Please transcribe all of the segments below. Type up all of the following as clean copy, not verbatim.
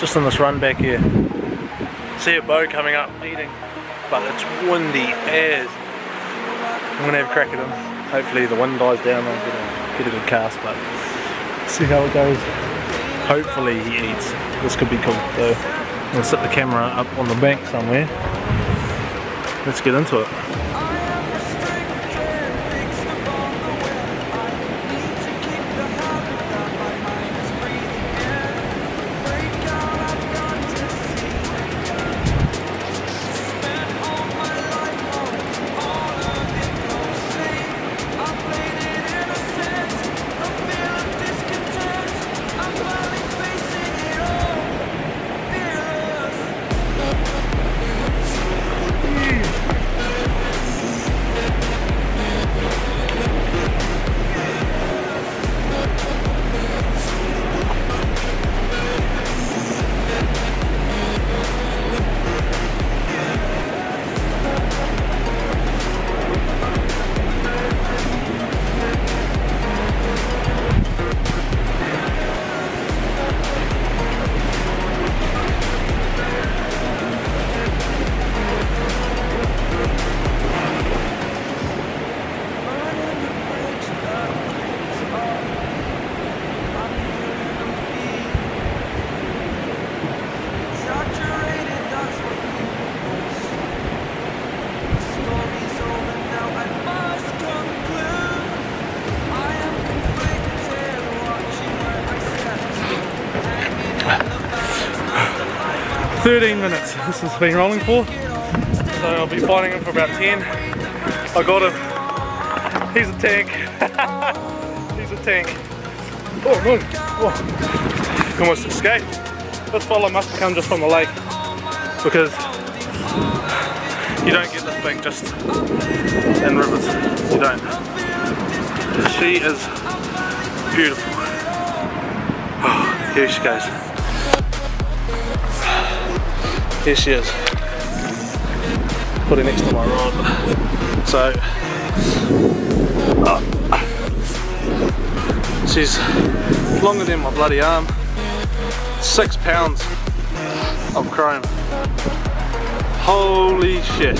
Just on this run back here. See a bow coming up, eating. But it's windy as. I'm gonna have a crack at him. Hopefully the wind dies down, I'll get a good cast, but see how it goes. Hopefully he eats. This could be cool. So I'm gonna set the camera up on the bank somewhere. Let's get into it. Minutes this has been rolling for, so I'll be fighting him for about 10. I got him. He's a tank. He's a tank. Oh no! Oh. Almost escaped. This fella must have come just from the lake, because you don't get this big just in rivers. You don't. She is beautiful. Oh, here she goes. Here she is, put her next to my rod, so she's longer than my bloody arm, 6 pounds of chrome, holy shit.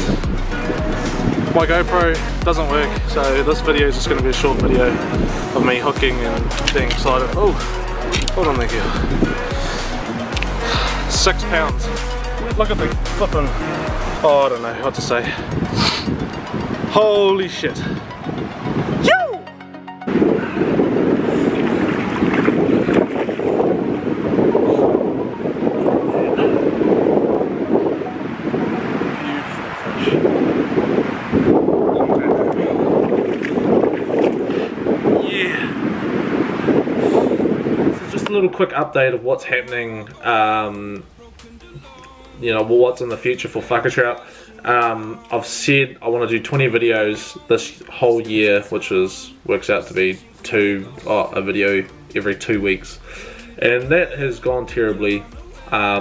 My GoPro doesn't work, so this video is just going to be a short video of me hooking and being excited. Oh, hold on there girl, 6 pounds. Look at the flipping, oh I don't know what to say. Holy shit. Yeah. So just a little quick update of what's happening. You know, what's in the future for Whaka Trout. I've said I want to do 20 videos this whole year, which is works out to be a video every 2 weeks, and that has gone terribly. My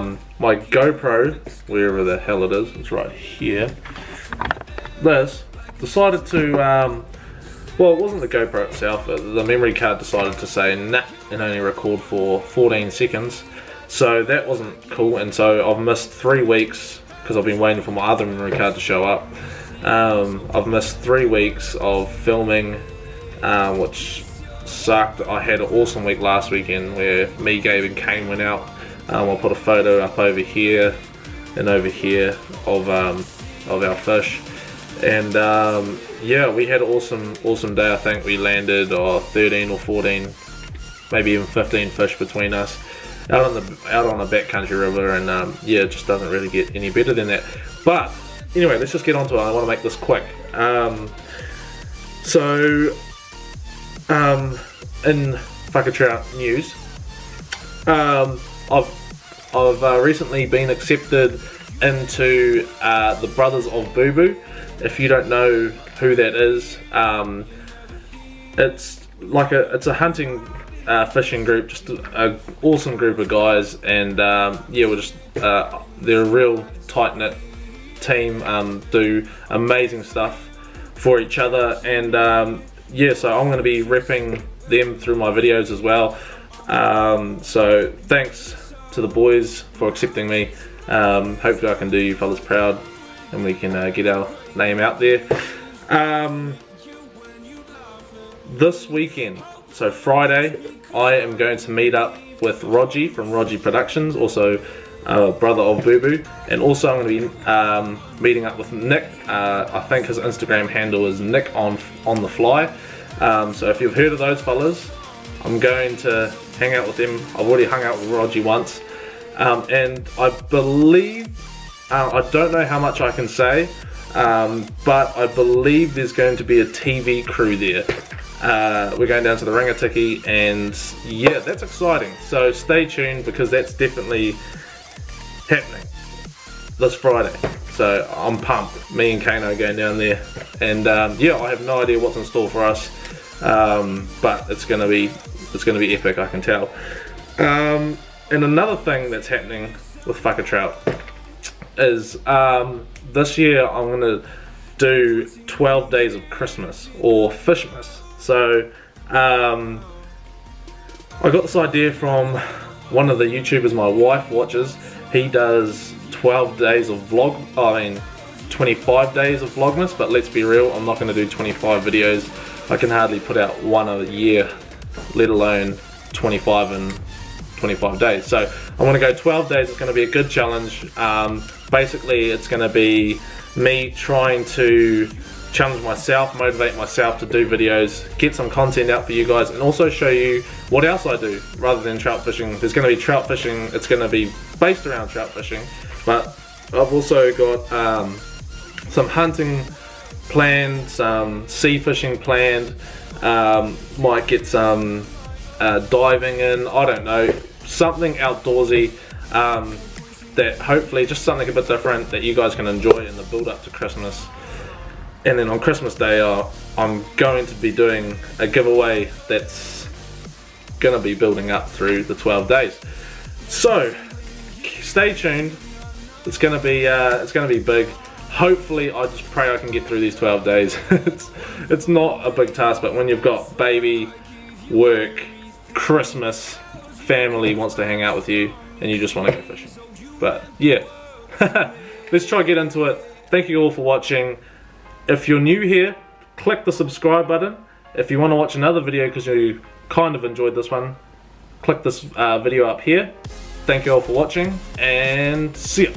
GoPro, wherever the hell it is, it's right here, this decided to well, it wasn't the GoPro itself, the memory card decided to say nah and only record for 14 seconds. So that wasn't cool, and so I've missed 3 weeks because I've been waiting for my other memory card to show up. I've missed 3 weeks of filming, which sucked. I had an awesome week last weekend where me, Gabe and Kane went out. I'll put a photo up over here and over here of our fish, and yeah, we had an awesome day. I think we landed 13 or 14, maybe even 15 fish between us. Out on the backcountry river, and yeah, it just doesn't really get any better than that. But anyway, let's just get onto it. I want to make this quick. In Whaka Trout news, I've recently been accepted into the Brothers of Boo-boo. If you don't know who that is, it's like a hunting. Fishing group, just an awesome group of guys, and yeah, we're just they're a real tight-knit team, do amazing stuff for each other, and yeah, so I'm going to be repping them through my videos as well. So thanks to the boys for accepting me. Hopefully I can do you fellas proud and we can get our name out there. This weekend, so Friday, I am going to meet up with Rogie from Rogie Productions, also Brother of Boo-boo, and also I'm going to be meeting up with Nick. I think his Instagram handle is Nick on the fly. So if you've heard of those fellas, I'm going to hang out with them. I've already hung out with Rogie once, and I believe, I don't know how much I can say, but I believe there's going to be a TV crew there. We're going down to the Ringatiki, and yeah, that's exciting. So stay tuned, because that's definitely happening this Friday. So I'm pumped. Me and Kano are going down there, and yeah, I have no idea what's in store for us, but it's gonna be epic, I can tell. And another thing that's happening with Whaka Trout is this year I'm gonna do 12 days of Christmas, or Fishmas. So I got this idea from one of the YouTubers my wife watches. He does 25 days of Vlogmas, but let's be real, I'm not gonna do 25 videos. I can hardly put out one a year, let alone 25 in 25 days. So I wanna go 12 days. It's gonna be a good challenge. Basically it's gonna be me trying to challenge myself, motivate myself to do videos, get some content out for you guys, and also show you what else I do rather than trout fishing. There's going to be trout fishing, it's going to be based around trout fishing, but I've also got some hunting planned, some sea fishing planned, might get some diving in, I don't know, something outdoorsy. That hopefully just something a bit different that you guys can enjoy in the build up to Christmas. And then on Christmas Day, I'm going to be doing a giveaway that's going to be building up through the 12 days. So stay tuned. It's going to be big. Hopefully, I just pray I can get through these 12 days. It's not a big task, but when you've got baby, work, Christmas, family wants to hang out with you, and you just want to go fishing. But yeah, let's try to get into it. Thank you all for watching. If you're new here, click the subscribe button. If you want to watch another video because you kind of enjoyed this one, click this video up here. Thank you all for watching, and see ya.